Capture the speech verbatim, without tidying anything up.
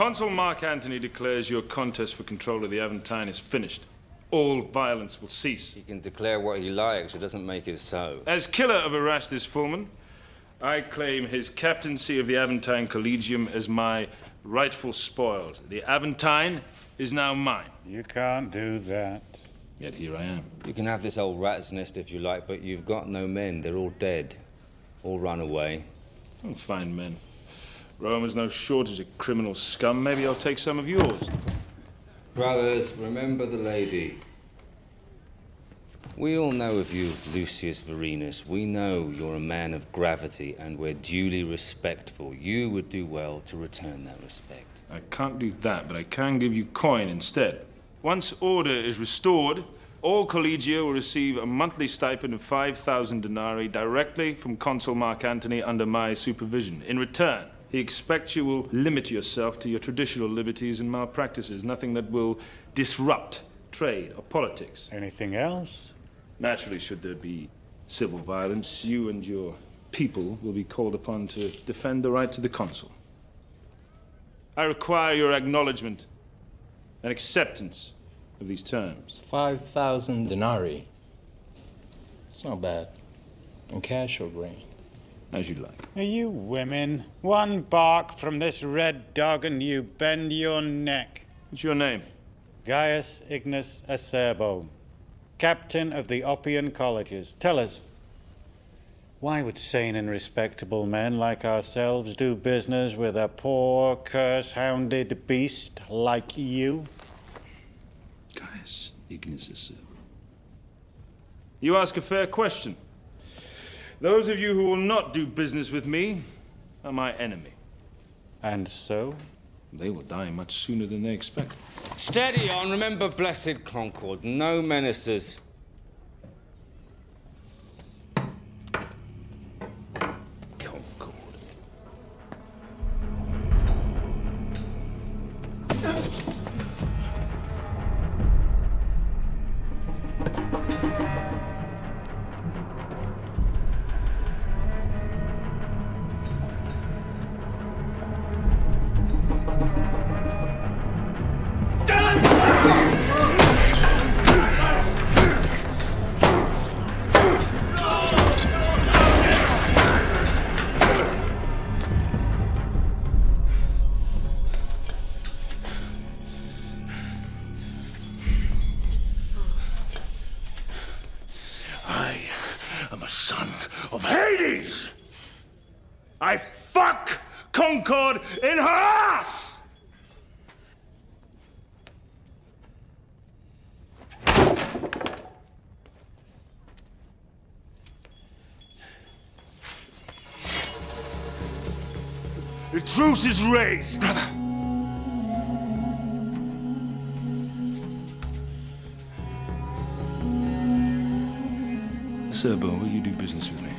Consul Mark Antony declares your contest for control of the Aventine is finished. All violence will cease. He can declare what he likes. It doesn't make it so. As killer of Erastus Fulman, I claim his captaincy of the Aventine Collegium as my rightful spoil. The Aventine is now mine. You can't do that. Yet here I am. You can have this old rat's nest if you like, but you've got no men. They're all dead. All run away. I'll find men. Rome has no shortage of criminal scum. Maybe I'll take some of yours. Brothers, remember the lady. We all know of you, Lucius Vorenus. We know you're a man of gravity, and we're duly respectful. You would do well to return that respect. I can't do that, but I can give you coin instead. Once order is restored, all collegia will receive a monthly stipend of five thousand denarii directly from Consul Mark Antony under my supervision. In return, he expects you will limit yourself to your traditional liberties and malpractices, nothing that will disrupt trade or politics. Anything else? Naturally, should there be civil violence, you and your people will be called upon to defend the rights of the consul. I require your acknowledgement and acceptance of these terms. five thousand denarii. That's not bad. In cash or grain? As you like. Are you women? One bark from this red dog and you bend your neck. What's your name? Gaius Ignis Acerbo, captain of the Oppian Colleges. Tell us, why would sane and respectable men like ourselves do business with a poor, curse-hounded beast like you? Gaius Ignis Acerbo. You ask a fair question. Those of you who will not do business with me are my enemy. And so? They will die much sooner than they expect. Steady on. Remember blessed Concord. No menaces. Concord. Of Hades! I fuck Concord in her ass! The truce is raised, brother. Acerbo, will you do business with me?